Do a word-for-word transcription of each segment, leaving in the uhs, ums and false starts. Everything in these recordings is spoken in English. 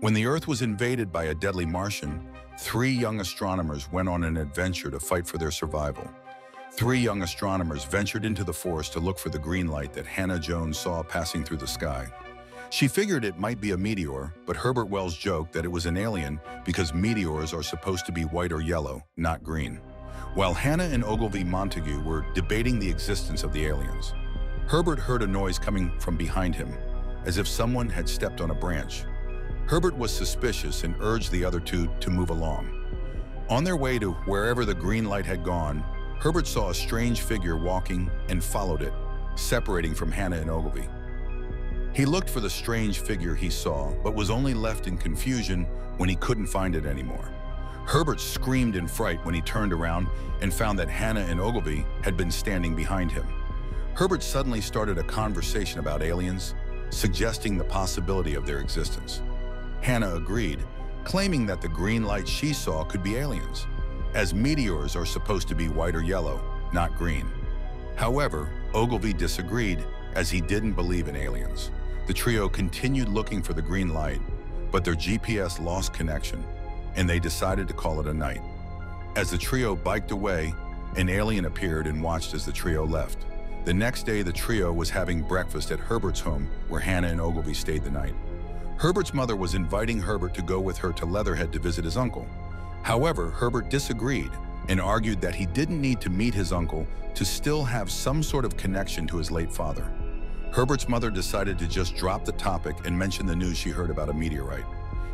When the Earth was invaded by a deadly Martian, three young astronomers went on an adventure to fight for their survival. Three young astronomers ventured into the forest to look for the green light that Hannah Jones saw passing through the sky. She figured it might be a meteor, but Herbert Wells joked that it was an alien because meteors are supposed to be white or yellow, not green. While Hannah and Ogilvy Montague were debating the existence of the aliens, Herbert heard a noise coming from behind him, as if someone had stepped on a branch. Herbert was suspicious and urged the other two to move along. On their way to wherever the green light had gone, Herbert saw a strange figure walking and followed it, separating from Hannah and Ogilvy. He looked for the strange figure he saw, but was only left in confusion when he couldn't find it anymore. Herbert screamed in fright when he turned around and found that Hannah and Ogilvy had been standing behind him. Herbert suddenly started a conversation about aliens, suggesting the possibility of their existence. Hannah agreed, claiming that the green light she saw could be aliens, as meteors are supposed to be white or yellow, not green. However, Ogilvy disagreed, as he didn't believe in aliens. The trio continued looking for the green light, but their G P S lost connection, and they decided to call it a night. As the trio biked away, an alien appeared and watched as the trio left. The next day, the trio was having breakfast at Herbert's home, where Hannah and Ogilvy stayed the night. Herbert's mother was inviting Herbert to go with her to Leatherhead to visit his uncle. However, Herbert disagreed and argued that he didn't need to meet his uncle to still have some sort of connection to his late father. Herbert's mother decided to just drop the topic and mention the news she heard about a meteorite.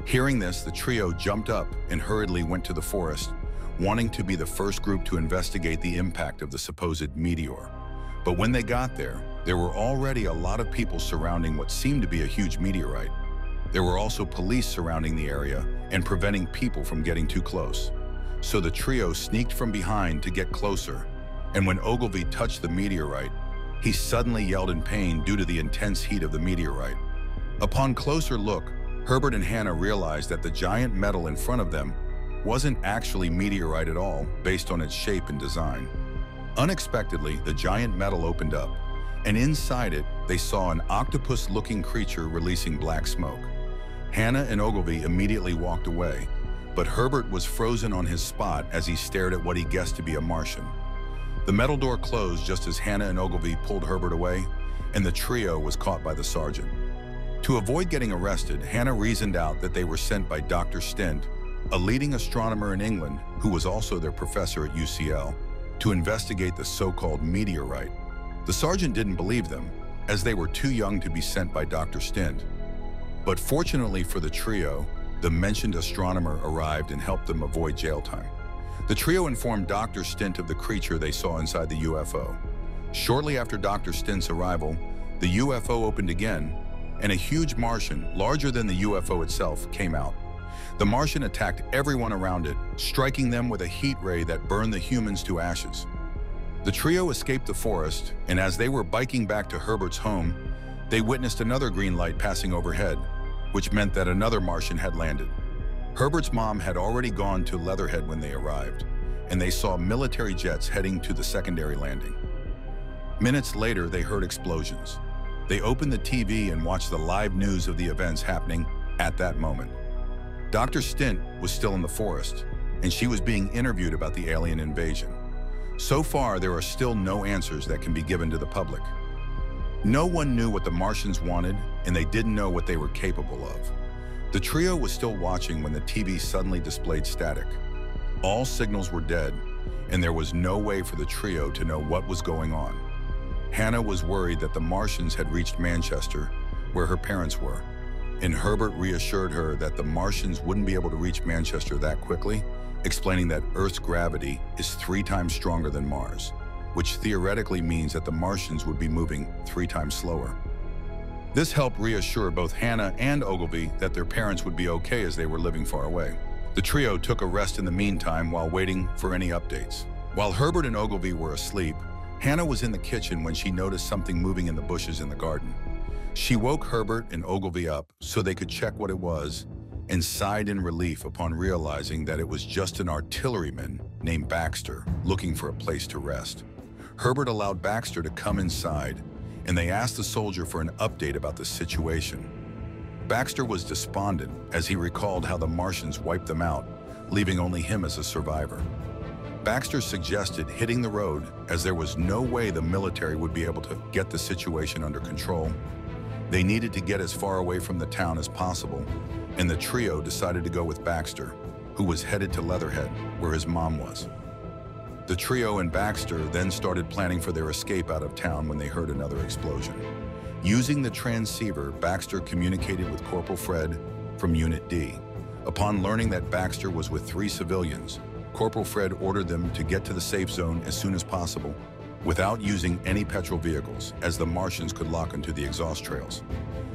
Hearing this, the trio jumped up and hurriedly went to the forest, wanting to be the first group to investigate the impact of the supposed meteor. But when they got there, there were already a lot of people surrounding what seemed to be a huge meteorite. There were also police surrounding the area and preventing people from getting too close. So the trio sneaked from behind to get closer, and when Ogilvy touched the meteorite, he suddenly yelled in pain due to the intense heat of the meteorite. Upon closer look, Herbert and Hannah realized that the giant metal in front of them wasn't actually meteorite at all, based on its shape and design. Unexpectedly, the giant metal opened up, and inside it, they saw an octopus-looking creature releasing black smoke. Hannah and Ogilvy immediately walked away, but Herbert was frozen on his spot as he stared at what he guessed to be a Martian. The metal door closed just as Hannah and Ogilvy pulled Herbert away, and the trio was caught by the sergeant. To avoid getting arrested, Hannah reasoned out that they were sent by Doctor Stint, a leading astronomer in England who was also their professor at U C L, to investigate the so-called meteorite. The sergeant didn't believe them, as they were too young to be sent by Doctor Stint. But fortunately for the trio, the mentioned astronomer arrived and helped them avoid jail time. The trio informed Doctor Stint of the creature they saw inside the U F O. Shortly after Doctor Stint's arrival, the U F O opened again, and a huge Martian, larger than the U F O itself, came out. The Martian attacked everyone around it, striking them with a heat ray that burned the humans to ashes. The trio escaped the forest, and as they were biking back to Herbert's home, they witnessed another green light passing overhead, which meant that another Martian had landed. Herbert's mom had already gone to Leatherhead when they arrived, and they saw military jets heading to the secondary landing. Minutes later, they heard explosions. They opened the T V and watched the live news of the events happening at that moment. Doctor Stint was still in the forest, and she was being interviewed about the alien invasion. So far, there are still no answers that can be given to the public. No one knew what the Martians wanted, and they didn't know what they were capable of. The trio was still watching when the T V suddenly displayed static. All signals were dead, and there was no way for the trio to know what was going on. Hannah was worried that the Martians had reached Manchester, where her parents were, and Herbert reassured her that the Martians wouldn't be able to reach Manchester that quickly, explaining that Earth's gravity is three times stronger than Mars, which theoretically means that the Martians would be moving three times slower. This helped reassure both Hannah and Ogilvy that their parents would be okay as they were living far away. The trio took a rest in the meantime while waiting for any updates. While Herbert and Ogilvy were asleep, Hannah was in the kitchen when she noticed something moving in the bushes in the garden. She woke Herbert and Ogilvy up so they could check what it was and sighed in relief upon realizing that it was just an artilleryman named Baxter looking for a place to rest. Herbert allowed Baxter to come inside, and they asked the soldier for an update about the situation. Baxter was despondent as he recalled how the Martians wiped them out, leaving only him as a survivor. Baxter suggested hitting the road, as there was no way the military would be able to get the situation under control. They needed to get as far away from the town as possible, and the trio decided to go with Baxter, who was headed to Leatherhead, where his mom was. The trio and Baxter then started planning for their escape out of town when they heard another explosion. Using the transceiver, Baxter communicated with Corporal Fred from Unit D. Upon learning that Baxter was with three civilians, Corporal Fred ordered them to get to the safe zone as soon as possible, without using any petrol vehicles, as the Martians could lock onto the exhaust trails.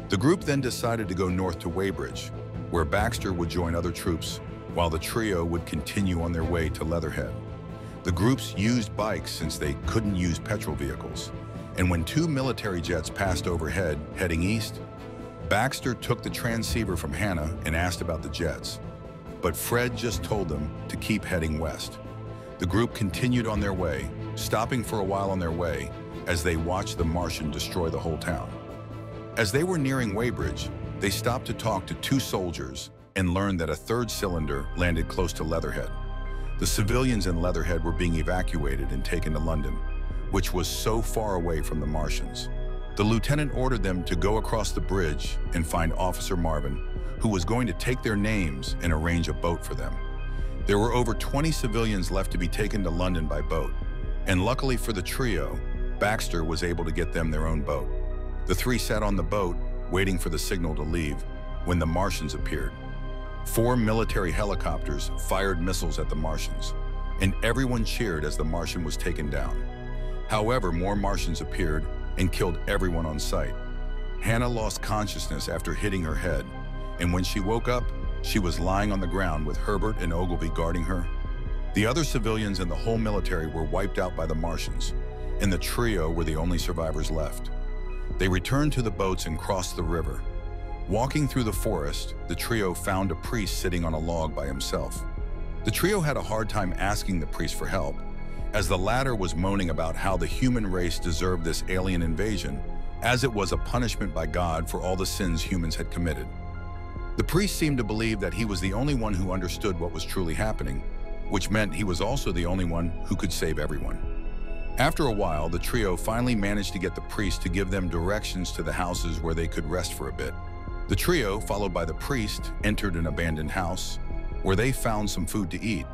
The group then decided to go north to Weybridge, where Baxter would join other troops, while the trio would continue on their way to Leatherhead. The groups used bikes since they couldn't use petrol vehicles, and when two military jets passed overhead, heading east, Baxter took the transceiver from Hannah and asked about the jets, but Fred just told them to keep heading west. The group continued on their way, stopping for a while on their way as they watched the Martian destroy the whole town. As they were nearing Weybridge, they stopped to talk to two soldiers and learned that a third cylinder landed close to Leatherhead. The civilians in Leatherhead were being evacuated and taken to London, which was so far away from the Martians. The lieutenant ordered them to go across the bridge and find Officer Marvin, who was going to take their names and arrange a boat for them. There were over twenty civilians left to be taken to London by boat, and luckily for the trio, Baxter was able to get them their own boat. The three sat on the boat, waiting for the signal to leave, when the Martians appeared. Four military helicopters fired missiles at the Martians, and everyone cheered as the Martian was taken down. However, more Martians appeared and killed everyone on sight. Hannah lost consciousness after hitting her head, and when she woke up, she was lying on the ground with Herbert and Ogilvy guarding her. The other civilians and the whole military were wiped out by the Martians, and the trio were the only survivors left. They returned to the boats and crossed the river. Walking through the forest, the trio found a priest sitting on a log by himself. The trio had a hard time asking the priest for help, as the latter was moaning about how the human race deserved this alien invasion, as it was a punishment by God for all the sins humans had committed. The priest seemed to believe that he was the only one who understood what was truly happening, which meant he was also the only one who could save everyone. After a while, the trio finally managed to get the priest to give them directions to the houses where they could rest for a bit. The trio, followed by the priest, entered an abandoned house, where they found some food to eat.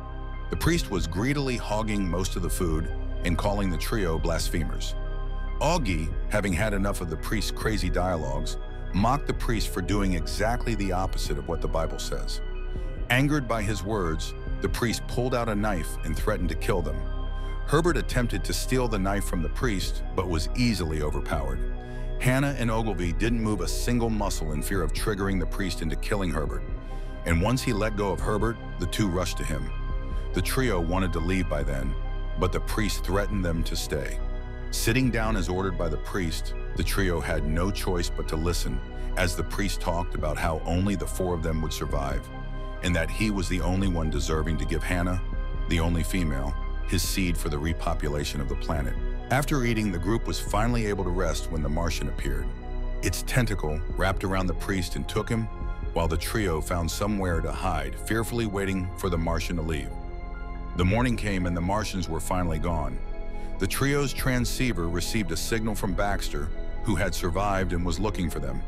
The priest was greedily hogging most of the food and calling the trio blasphemers. Augie, having had enough of the priest's crazy dialogues, mocked the priest for doing exactly the opposite of what the Bible says. Angered by his words, the priest pulled out a knife and threatened to kill them. Herbert attempted to steal the knife from the priest, but was easily overpowered. Hannah and Ogilvy didn't move a single muscle in fear of triggering the priest into killing Herbert, and once he let go of Herbert, the two rushed to him. The trio wanted to leave by then, but the priest threatened them to stay. Sitting down as ordered by the priest, the trio had no choice but to listen as the priest talked about how only the four of them would survive, and that he was the only one deserving to give Hannah, the only female, his seed for the repopulation of the planet. After eating, the group was finally able to rest when the Martian appeared. Its tentacle wrapped around the priest and took him, while the trio found somewhere to hide, fearfully waiting for the Martian to leave. The morning came and the Martians were finally gone. The trio's transceiver received a signal from Baxter, who had survived and was looking for them.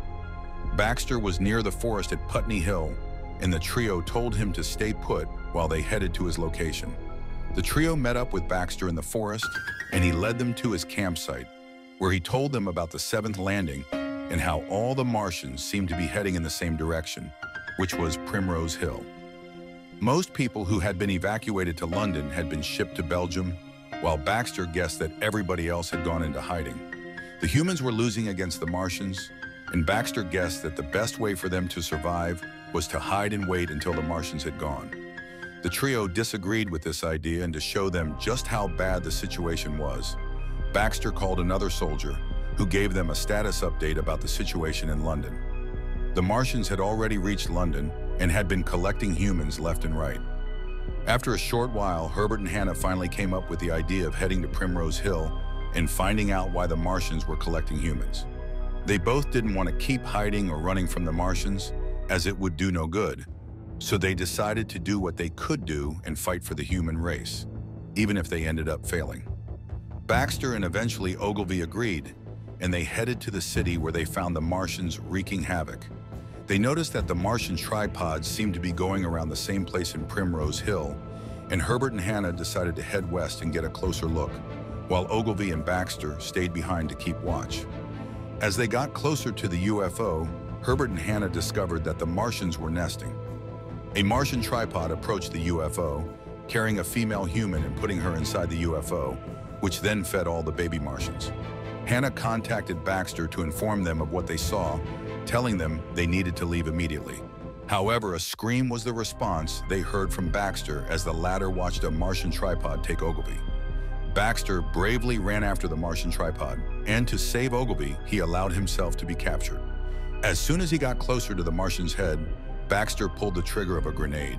Baxter was near the forest at Putney Hill, and the trio told him to stay put while they headed to his location. The trio met up with Baxter in the forest, and he led them to his campsite, where he told them about the seventh landing and how all the Martians seemed to be heading in the same direction, which was Primrose Hill. Most people who had been evacuated to London had been shipped to Belgium, while Baxter guessed that everybody else had gone into hiding. The humans were losing against the Martians, and Baxter guessed that the best way for them to survive was to hide and wait until the Martians had gone. The trio disagreed with this idea, and to show them just how bad the situation was, Baxter called another soldier, who gave them a status update about the situation in London. The Martians had already reached London and had been collecting humans left and right. After a short while, Herbert and Hannah finally came up with the idea of heading to Primrose Hill and finding out why the Martians were collecting humans. They both didn't want to keep hiding or running from the Martians, as it would do no good. So they decided to do what they could do and fight for the human race, even if they ended up failing. Baxter and eventually Ogilvy agreed, and they headed to the city where they found the Martians wreaking havoc. They noticed that the Martian tripods seemed to be going around the same place in Primrose Hill, and Herbert and Hannah decided to head west and get a closer look, while Ogilvy and Baxter stayed behind to keep watch. As they got closer to the U F O, Herbert and Hannah discovered that the Martians were nesting. A Martian tripod approached the U F O, carrying a female human and putting her inside the U F O, which then fed all the baby Martians. Hannah contacted Baxter to inform them of what they saw, telling them they needed to leave immediately. However, a scream was the response they heard from Baxter as the latter watched a Martian tripod take Ogilvy. Baxter bravely ran after the Martian tripod, and to save Ogilvy, he allowed himself to be captured. As soon as he got closer to the Martian's head, Baxter pulled the trigger of a grenade,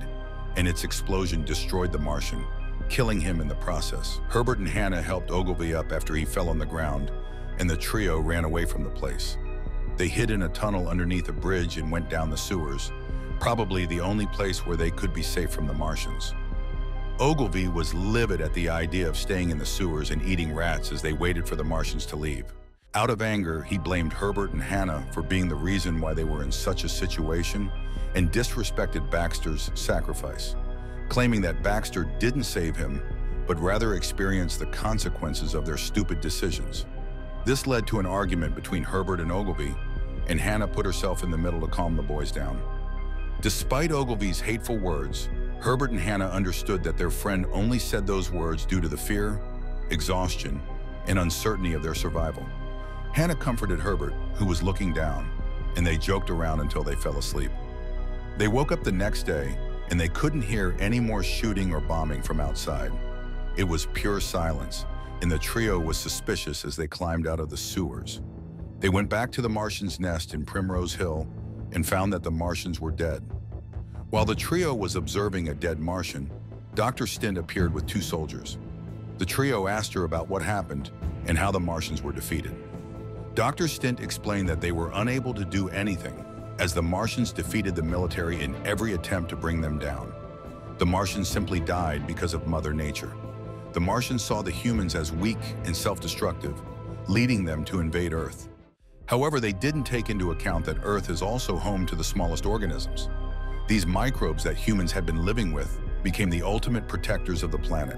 and its explosion destroyed the Martian, killing him in the process. Herbert and Hannah helped Ogilvy up after he fell on the ground, and the trio ran away from the place. They hid in a tunnel underneath a bridge and went down the sewers, probably the only place where they could be safe from the Martians. Ogilvy was livid at the idea of staying in the sewers and eating rats as they waited for the Martians to leave. Out of anger, he blamed Herbert and Hannah for being the reason why they were in such a situation and disrespected Baxter's sacrifice, claiming that Baxter didn't save him, but rather experienced the consequences of their stupid decisions. This led to an argument between Herbert and Ogilvy, and Hannah put herself in the middle to calm the boys down. Despite Ogilvy's hateful words, Herbert and Hannah understood that their friend only said those words due to the fear, exhaustion, and uncertainty of their survival. Hannah comforted Herbert, who was looking down, and they joked around until they fell asleep. They woke up the next day, and they couldn't hear any more shooting or bombing from outside. It was pure silence, and the trio was suspicious as they climbed out of the sewers. They went back to the Martian's nest in Primrose Hill and found that the Martians were dead. While the trio was observing a dead Martian, Doctor Stint appeared with two soldiers. The trio asked her about what happened and how the Martians were defeated. Doctor Stint explained that they were unable to do anything, as the Martians defeated the military in every attempt to bring them down. The Martians simply died because of Mother Nature. The Martians saw the humans as weak and self-destructive, leading them to invade Earth. However, they didn't take into account that Earth is also home to the smallest organisms. These microbes that humans had been living with became the ultimate protectors of the planet.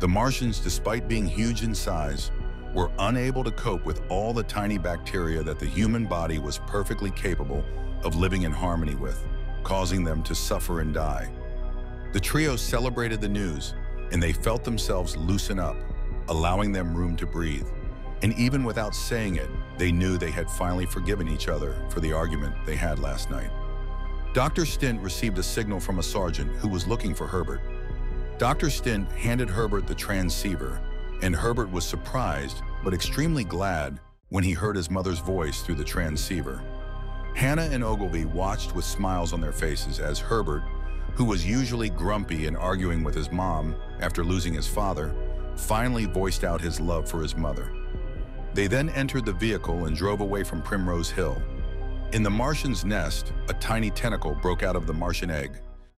The Martians, despite being huge in size, were unable to cope with all the tiny bacteria that the human body was perfectly capable of living in harmony with, causing them to suffer and die. The trio celebrated the news, and they felt themselves loosen up, allowing them room to breathe. And even without saying it, they knew they had finally forgiven each other for the argument they had last night. Doctor Stint received a signal from a sergeant who was looking for Herbert. Doctor Stint handed Herbert the transceiver, and Herbert was surprised but extremely glad when he heard his mother's voice through the transceiver. Hannah and Ogilvy watched with smiles on their faces as Herbert, who was usually grumpy and arguing with his mom after losing his father, finally voiced out his love for his mother. They then entered the vehicle and drove away from Primrose Hill. In the Martian's nest, a tiny tentacle broke out of the Martian egg,